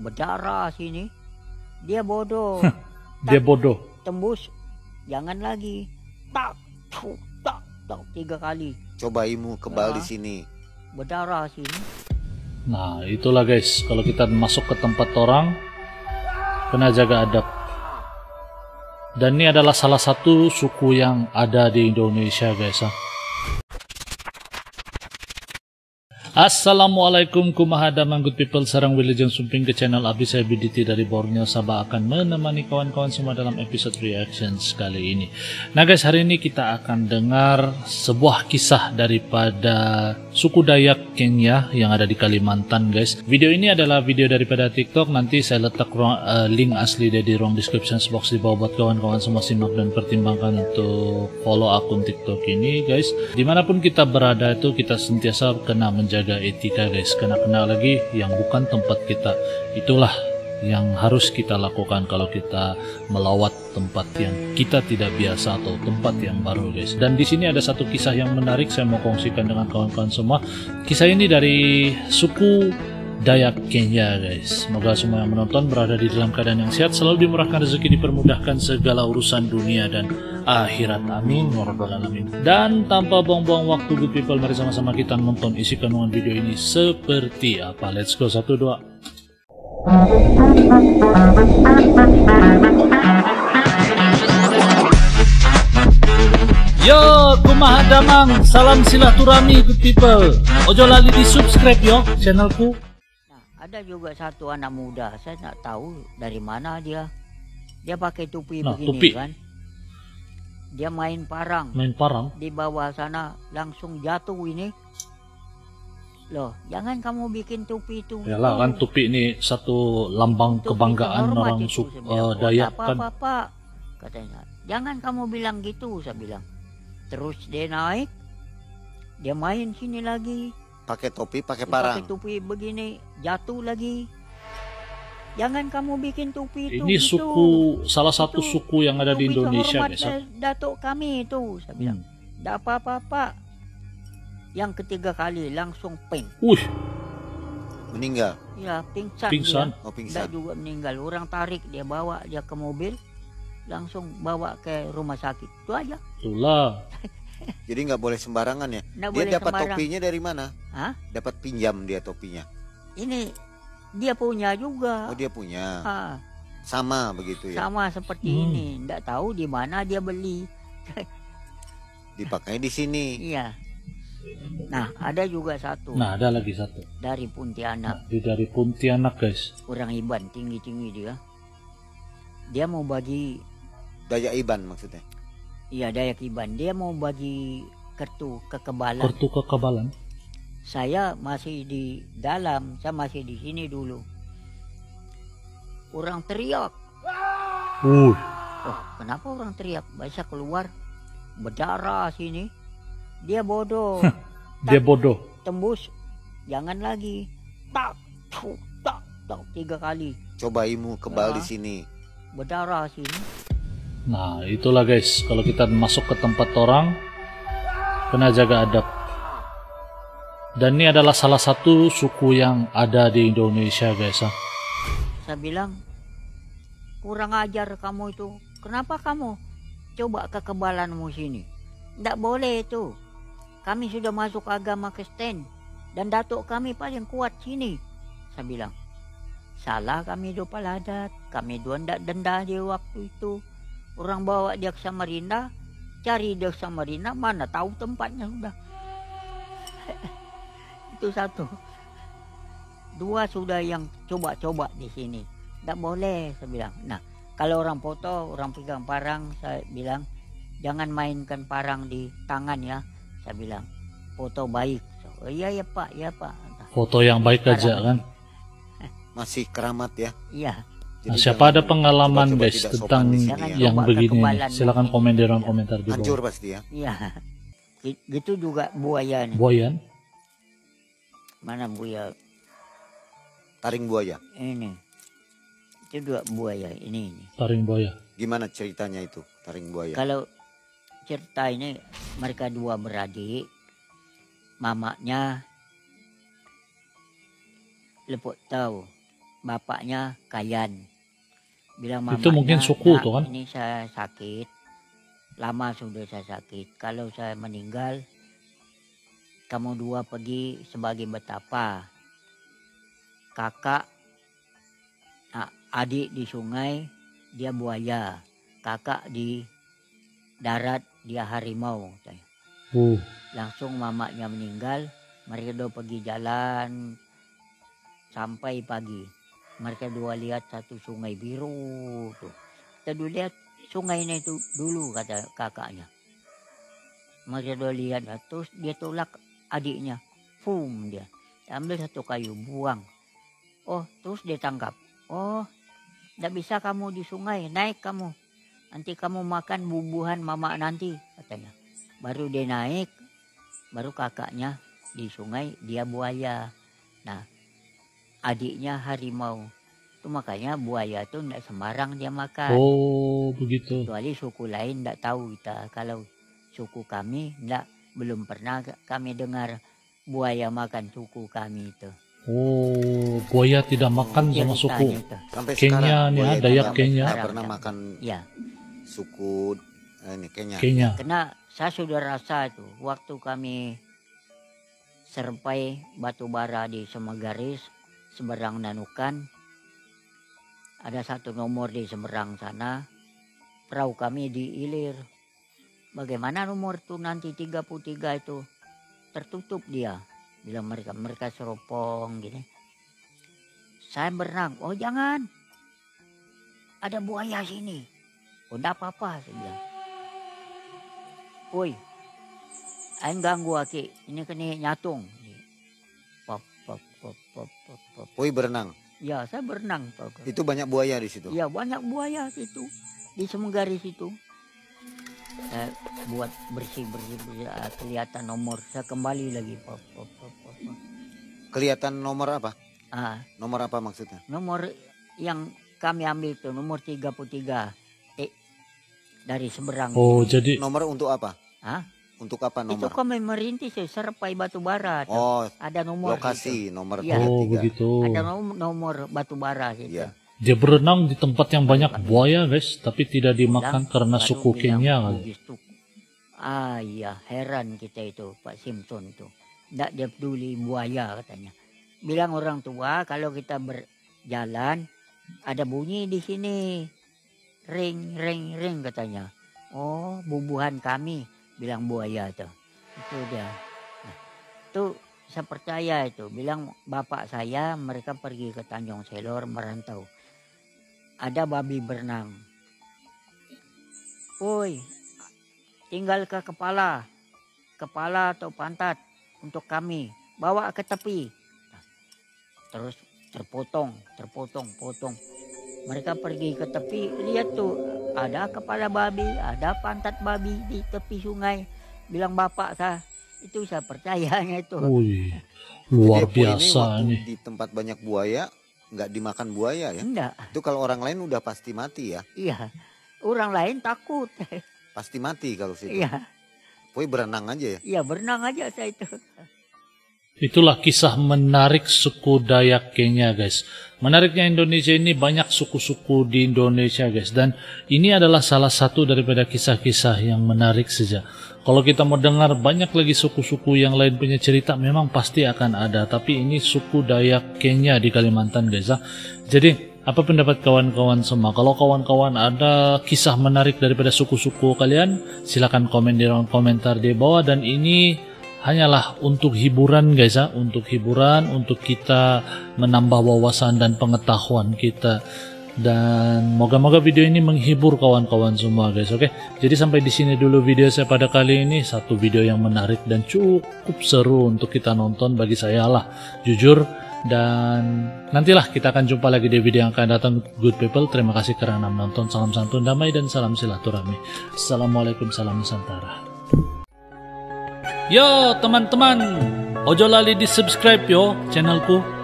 berdarah sini. Dia bodoh. Dia bodoh. Tembus, jangan lagi. Tak, tak, tak, 3 kali. Coba imu ke Bali sini. Berdarah sini. Nah, itulah guys. Kalau kita masuk ke tempat orang, kena jaga adab. Dan ini adalah salah satu suku yang ada di Indonesia guys. Assalamualaikum kumaha damang good people, sarang Willy Jeng Sumping ke channel Abi saya BDT dari Borneo Sabah akan menemani kawan-kawan semua dalam episode reactions kali ini. Nah guys, hari ini kita akan dengar sebuah kisah daripada suku Dayak Kenyah yang ada di Kalimantan guys. Video ini adalah video daripada TikTok, nanti saya letak link asli dia di ruang description box di bawah buat kawan-kawan semua simak dan pertimbangkan untuk follow akun TikTok ini guys. Dimanapun kita berada itu kita sentiasa kena menjaga etika guys, kena kenal lagi yang bukan tempat kita, itulah yang harus kita lakukan kalau kita melawat tempat yang kita tidak biasa atau tempat yang baru guys. Dan di sini ada satu kisah yang menarik saya mau kongsikan dengan kawan-kawan semua. Kisah ini dari suku Dayak Kenyah guys. Semoga semua yang menonton berada di dalam keadaan yang sehat, selalu dimurahkan rezeki, dipermudahkan segala urusan dunia dan akhirat. Amin ya rabbal alamin. Dan tanpa buang-buang waktu good people, mari sama-sama kita nonton isi kandungan video ini seperti apa. Let's go. 1, 2. Yo, kumaha damang, salam silaturahmi good people. Ojo lali di subscribe yo channelku. Ada juga satu anak muda, saya nggak tahu dari mana dia. Dia pakai tupi begini tupi kan. Dia main parang. Main parang. Di bawah sana langsung jatuh ini. Loh, jangan kamu bikin tupi itu. Yalah kan tupi ini satu lambang tupi kebanggaan orang Dayak kan. Apa-apa katanya. Jangan kamu bilang gitu, saya bilang. Terus dia naik. Dia main sini lagi. Pakai topi, pakai parang. Pakai topi begini, jatuh lagi. Jangan kamu bikin topi itu. Ini gitu. Suku, salah satu itu, suku yang ada di Indonesia. Datuk kami itu, saya bilang. Tidak apa-apa. Yang 3 kali langsung ping. Meninggal. Ya, pingsan. Pingsan. Dia. Oh, pingsan. Dia juga meninggal. Orang tarik dia bawa dia ke mobil, langsung bawa ke rumah sakit. Itu aja. Itulah. Jadi nggak boleh sembarangan ya. Nggak dia dapat sembarang. Topinya dari mana? Hah? Dapat pinjam dia topinya. Ini dia punya juga. Oh dia punya. Ha. Sama begitu ya. Sama seperti ini. Nggak tahu di mana dia beli. Dipakai di sini. Iya. Nah ada juga satu. Nah ada lagi satu. Dari Pontianak. Nah, dari Pontianak guys. Orang Iban tinggi-tinggi dia. Dia mau bagi. Dayak Iban maksudnya. Iya Dayak Iban, dia mau bagi kartu kekebalan. Kartu kekebalan. Saya masih di dalam, saya masih di sini dulu. Orang teriak. Oh, kenapa orang teriak? Bisa keluar berdarah sini. Dia bodoh. Dia bodoh. Tembus, jangan lagi. Tak, tak, tak, 3 kali. Coba imu ke Bali sini. Berdarah sini. Nah itulah guys, kalau kita masuk ke tempat orang kena jaga adab. Dan ini adalah salah satu suku yang ada di Indonesia guys. Saya bilang kurang ajar kamu itu. Kenapa kamu coba kekebalanmu sini? Tidak boleh itu. Kami sudah masuk agama Kristen dan datuk kami paling kuat sini. Saya bilang salah kami dua paladat. Kami dua ndak denda di waktu itu. Orang bawa dia ke Samarinda, cari dia ke Samarinda, mana tahu tempatnya sudah. Itu satu. 2 sudah yang coba-coba di sini. Tidak boleh, saya bilang. Nah, kalau orang foto, orang pegang parang, saya bilang, jangan mainkan parang di tangan ya. Saya bilang, foto baik. So, iya ya pak, ya pak. Nah, foto yang baik parang aja kan. Masih keramat ya. Iya. Nah, siapa ada pengalaman guys tentang yang begini, silakan komen di ruang komentar di bawah. Hancur pasti ya. Iya. Gitu juga buaya nih. Buaya? Mana buaya? Taring buaya. Ini. Itu juga buaya ini. Taring buaya. Gimana ceritanya itu taring buaya? Kalau cerita ini mereka 2 beradik. Mamanya lepuk tahu. bapaknya Kayan. Bilang mamanya, itu mungkin suku tuh kan? Ini saya sakit, lama sudah saya sakit. Kalau saya meninggal, kamu dua pergi sebagai betapa. Kakak, adik di sungai, dia buaya. Kakak di darat, dia harimau. Langsung mamanya meninggal, mereka dua pergi jalan sampai pagi. Mereka dua lihat satu sungai biru tuh. Kita dulu lihat sungainya itu dulu, kata kakaknya. Mereka dua lihat, terus dia tolak adiknya. Fum, dia ambil satu kayu, buang. Oh, terus dia tangkap. Oh, tidak bisa kamu di sungai, naik kamu. Nanti kamu makan bubuhan mama nanti, katanya. Baru dia naik, baru kakaknya di sungai, dia buaya. Nah, adiknya harimau. Itu makanya buaya itu tidak sembarang dia makan. Oh, begitu. Kecuali suku lain tidak tahu kita. Kalau suku kami tidak, belum pernah kami dengar buaya makan suku kami itu. Oh, buaya tidak makan sama suku. Kenyah nih, Dayak Kenyah. Pernah makan ya. Suku ini Kenyah. Karena saya sudah rasa itu waktu kami serpai batu bara di Semengaris, Semerang Nanukan. Ada satu nomor di Semerang sana. Perahu kami diilir. Bagaimana nomor itu nanti 33 itu tertutup dia. Bilang mereka seropong gini. Saya berenang. Oh, jangan, ada buaya sini. Oh, enggak apa-apa, saya bilang. Woi, aing ganggu aki. Ini kena nyatung. Pop pop pop pop pop pop. Woi, berenang. Ya, saya berenang. Itu banyak buaya di situ. Ya, banyak buaya situ. Di Semengaris situ. Saya buat bersih, kelihatan nomor. Saya kembali lagi. Kelihatan nomor apa? Nomor apa maksudnya? Nomor yang kami ambil itu nomor 33 dari Semerang. Oh, jadi nomor untuk apa? Untuk apa nomor? Itu kami merintis serpai batu bara. Oh, ada nomor lokasi gitu. Nomor 33. Oh, begitu. Ada nomor batu bara gitu. Ya. Dia berenang di tempat yang banyak buaya, guys, tapi tidak dimakan karena suku Kenyah. Ah iya, heran kita itu Pak Simpson tuh. Tidak dia peduli buaya katanya. Bilang orang tua kalau kita berjalan ada bunyi di sini. Ring, ring, ring katanya. Oh, bubuhan kami, bilang buaya tuh. Itu dia. Nah, tuh. Saya percaya itu, bilang bapak saya mereka pergi ke Tanjung Selor merantau. Ada babi berenang. Woi, tinggal ke kepala atau pantat untuk kami. Bawa ke tepi. Terus terpotong. Mereka pergi ke tepi, lihat tuh ada kepala babi, ada pantat babi di tepi sungai. Bilang bapak saya. Itu saya percayanya itu. Wih, luar biasa nih. Di tempat banyak buaya, nggak dimakan buaya ya? Enggak. Itu kalau orang lain udah pasti mati ya? Iya, orang lain takut. Pasti mati kalau situ? Iya. Woi, berenang aja ya? Iya, berenang aja saya itu. Itulah kisah menarik suku Dayak Kenyah, guys. Menariknya Indonesia ini banyak suku-suku di Indonesia, guys. Dan ini adalah salah satu daripada kisah-kisah yang menarik saja. Kalau kita mau dengar banyak lagi suku-suku yang lain punya cerita, memang pasti akan ada. Tapi ini suku Dayak Kenyah di Kalimantan, guys. Jadi, apa pendapat kawan-kawan semua? Kalau kawan-kawan ada kisah menarik daripada suku-suku kalian, silakan komen di ruang komentar di bawah. Dan ini hanyalah untuk hiburan, guys, ya, untuk hiburan, untuk kita menambah wawasan dan pengetahuan kita. Dan moga-moga video ini menghibur kawan-kawan semua, guys. Oke, jadi sampai di sini dulu video saya pada kali ini. Satu video yang menarik dan cukup seru untuk kita nonton, bagi saya lah, jujur. Dan nantilah kita akan jumpa lagi di video yang akan datang. Good people, terima kasih kerana menonton. Salam santun, damai, dan salam silaturahmi. Assalamualaikum, salam Nusantara. Yo teman-teman, ojo lali di subscribe yo channelku.